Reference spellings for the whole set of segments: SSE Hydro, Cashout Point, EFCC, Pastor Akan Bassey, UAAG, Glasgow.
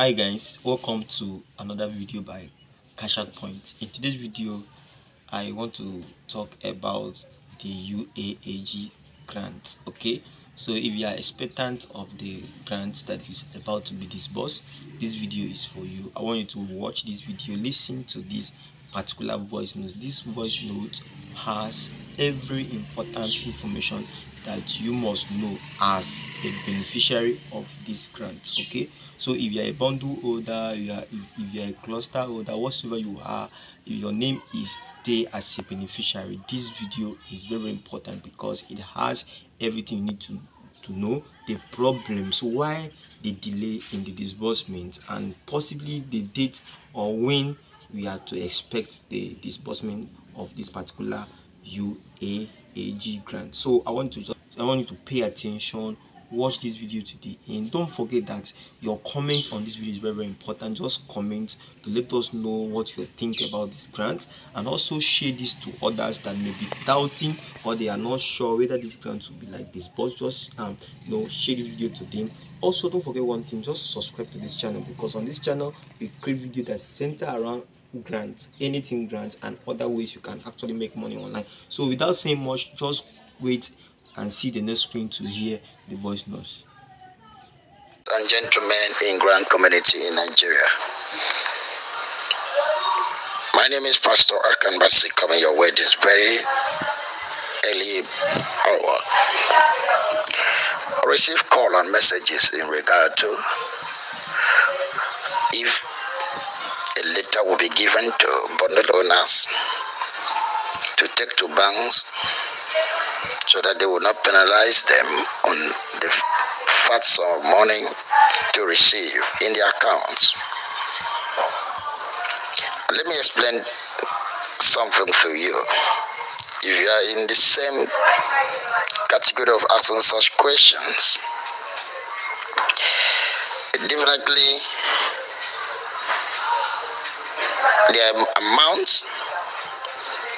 Hi guys, welcome to another video by Cashout Point. In today's video, I want to talk about the UAAG grant. Okay, so if you are expectant of the grant that is about to be disbursed, this video is for you. I want you to watch this video, listen to this particular voice note. This voice note has every important information that you must know as a beneficiary of this grant. Okay, so if you are a bundle holder, if you are a cluster holder, whatsoever you are, if your name is there as a beneficiary, this video is very important because it has everything you need to know, the problems, why the delay in the disbursement, and possibly the date or when we are to expect the disbursement of this particular UAAG grant. So I want you to pay attention, watch this video to the end. Don't forget that your comment on this video is very important. Just comment to let us know what you think about this grant, and also share this to others that may be doubting or they are not sure whether this grant will be like this. But just share this video to them. Also, don't forget one thing, just subscribe to this channel, because on this channel we create videos that center around grants, anything grants, and other ways you can actually make money online. So without saying much, just wait and see the next screen to hear the voice notes. And gentlemen in grant community in Nigeria, my name is Pastor Akan Bassey, coming your way this very early hour. I received call and messages in regard to if a letter will be given to bundle owners to take to banks, so that they will not penalize them on the facts of money to receive in their accounts. Let me explain something to you. If you are in the same category of asking such questions, definitely the amount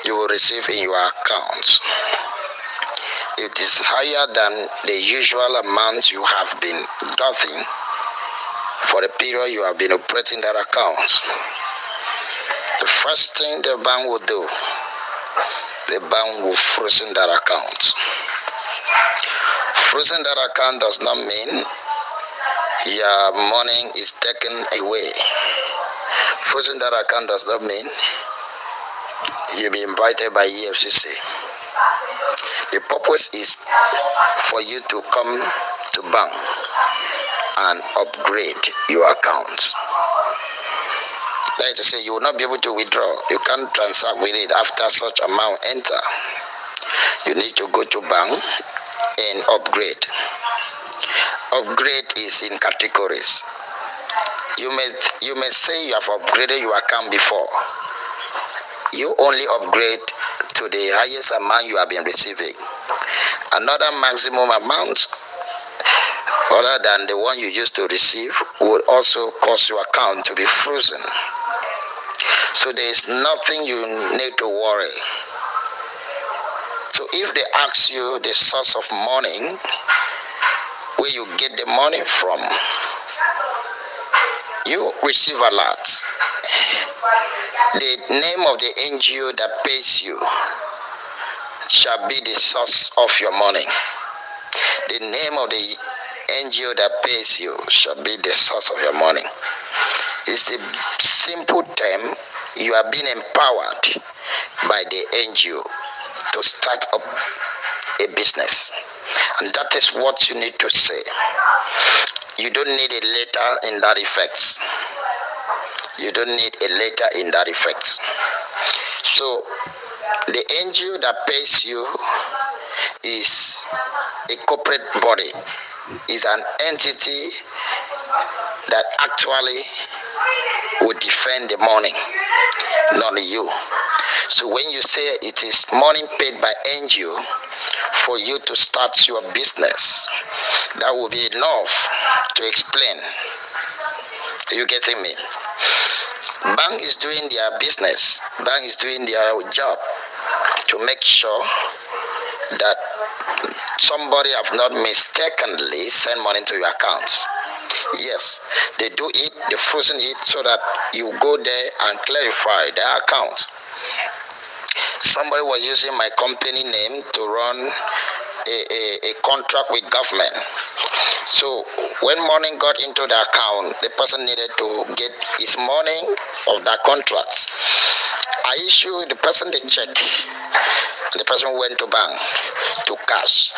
you will receive in your accounts, it is higher than the usual amount you have been getting for the period you have been operating that account. The first thing the bank will do, the bank will frozen that account. Frozen that account does not mean your money is taken away. Frozen that account does not mean you'll be invited by EFCC. The purpose is for you to come to bank and upgrade your account. Like I say, you will not be able to withdraw. You can't transact with it after such amount enter. You need to go to bank and upgrade. Upgrade is in categories. You may say you have upgraded your account before. You only upgrade to the highest amount you have been receiving. Another maximum amount other than the one you used to receive would also cause your account to be frozen. So there is nothing you need to worry. So if they ask you the source of money, where you get the money from, you receive a lot. The name of the NGO that pays you shall be the source of your money. The name of the NGO that pays you shall be the source of your money. It's a simple term. You are being empowered by the NGO to start up a business. And that is what you need to say. You don't need a letter in that effect. You don't need a letter in that effect. So the NGO that pays you is a corporate body, is an entity that actually will defend the money, not you. So when you say it is money paid by NGO for you to start your business, that will be enough to explain. Are you getting me? Bank is doing their business. Bank is doing their job to make sure that somebody have not mistakenly sent money to your account. Yes, they do it, they frozen it so that you go there and clarify their account. Somebody was using my company name to run a contract with government. So when money got into the account, the person needed to get his money of that contract. I issued the person the check. The person went to bank to cash.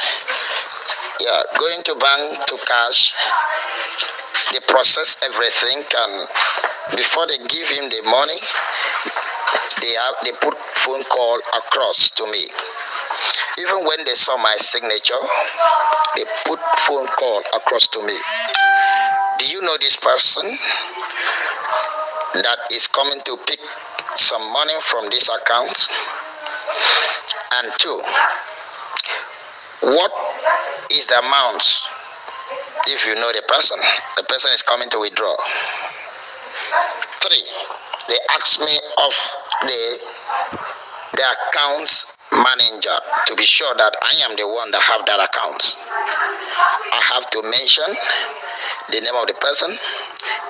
Yeah, going to bank to cash, they process everything, and before they give him the money, they put phone call across to me. Even when they saw my signature, they put phone call across to me. Do you know this person that is coming to pick some money from this account? And two, what is the amount? If you know the person is coming to withdraw. Three, they asked me of the account manager to be sure that I am the one that have that account. I have to mention the name of the person,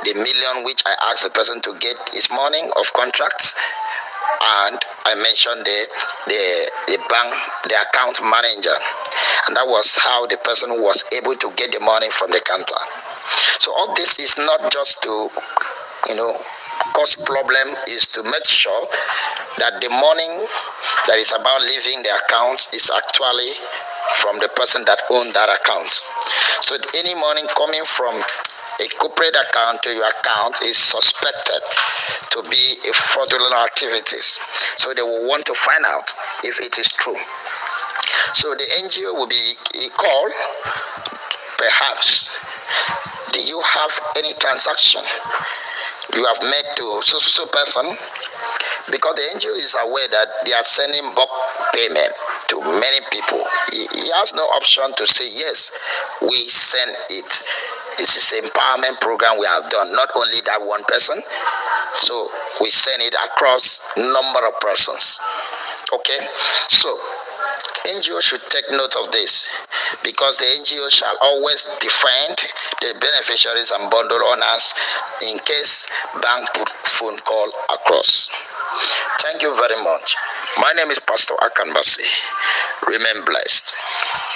the million which I asked the person to get is money of contracts, and I mentioned the bank, the account manager, and that was how the person was able to get the money from the counter. So all this is not just to, you know, cause problem, is to make sure that the money that is about leaving the account is actually from the person that owned that account. So any money coming from a corporate account to your account is suspected to be a fraudulent activities. So they will want to find out if it is true. So the NGO will be called, perhaps, do you have any transaction you have made to so person? Because the NGO is aware that they are sending bulk payment to many people. He has no option to say, yes, we send it. This is an empowerment program we have done, not only that one person. So we send it across number of persons. Okay, so NGO should take note of this, because the NGO shall always defend the beneficiaries and bundle owners in case bank put phone call across. Thank you very much. My name is Pastor Akan Bassey. Remain blessed.